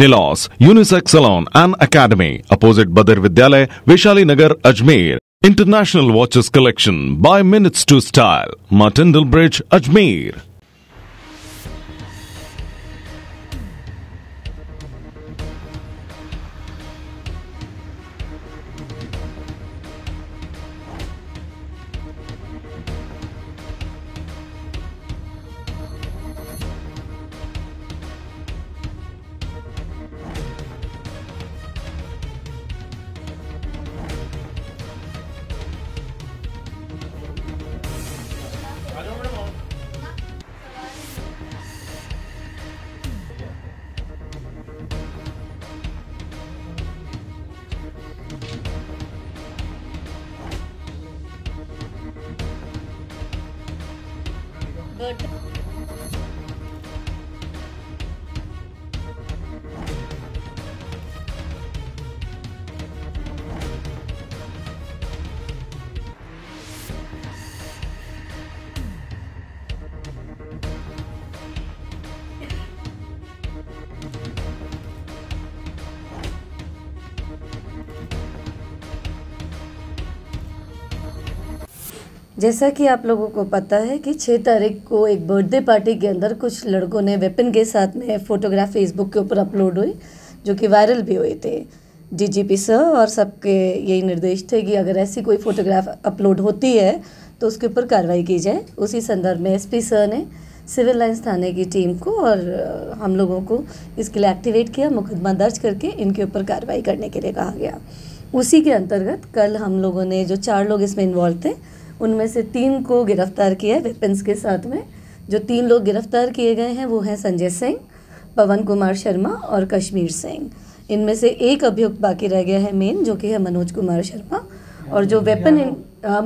निलोस unisex salon and academy opposite Badar विद्यालय Vishali Nagar Ajmer. International watches collection by minutes to style, Martindale bridge Ajmer. Good. जैसा कि आप लोगों को पता है कि 6 तारीख को एक बर्थडे पार्टी के अंदर कुछ लड़कों ने वेपन के साथ में फ़ोटोग्राफ फेसबुक के ऊपर अपलोड हुई, जो कि वायरल भी हुए थे। डीजीपी सर और सबके यही निर्देश थे कि अगर ऐसी कोई फ़ोटोग्राफ अपलोड होती है तो उसके ऊपर कार्रवाई की जाए। उसी संदर्भ में एसपी सर ने सिविल लाइन्स थाने की टीम को और हम लोगों को इसके लिए एक्टिवेट किया। मुकदमा दर्ज करके इनके ऊपर कार्रवाई करने के लिए कहा गया। उसी के अंतर्गत कल हम लोगों ने जो 4 लोग इसमें इन्वॉल्व थे, उनमें से 3 को गिरफ्तार किया है वेपन्स के साथ में। जो 3 लोग गिरफ्तार किए गए हैं वो हैं संजय सिंह, पवन कुमार शर्मा और कश्मीर सिंह। इनमें से एक अभियुक्त बाकी रह गया है मेन, जो कि है मनोज कुमार शर्मा। और जो वेपन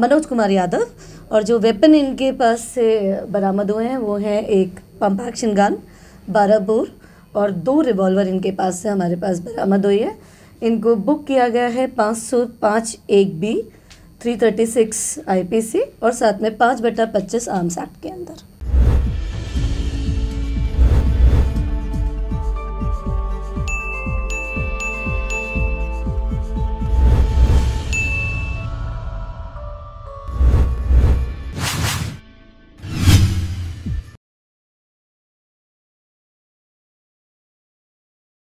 मनोज कुमार यादव और जो वेपन इनके पास से बरामद हुए हैं वो हैं एक पंप एक्शन गन, 12 बोर और 2 रिवॉल्वर इनके पास से हमारे पास बरामद हुई है। इनको बुक किया गया है 505(1)B 336 IPC और साथ में 5/25 आर्म्स एक्ट के अंदर।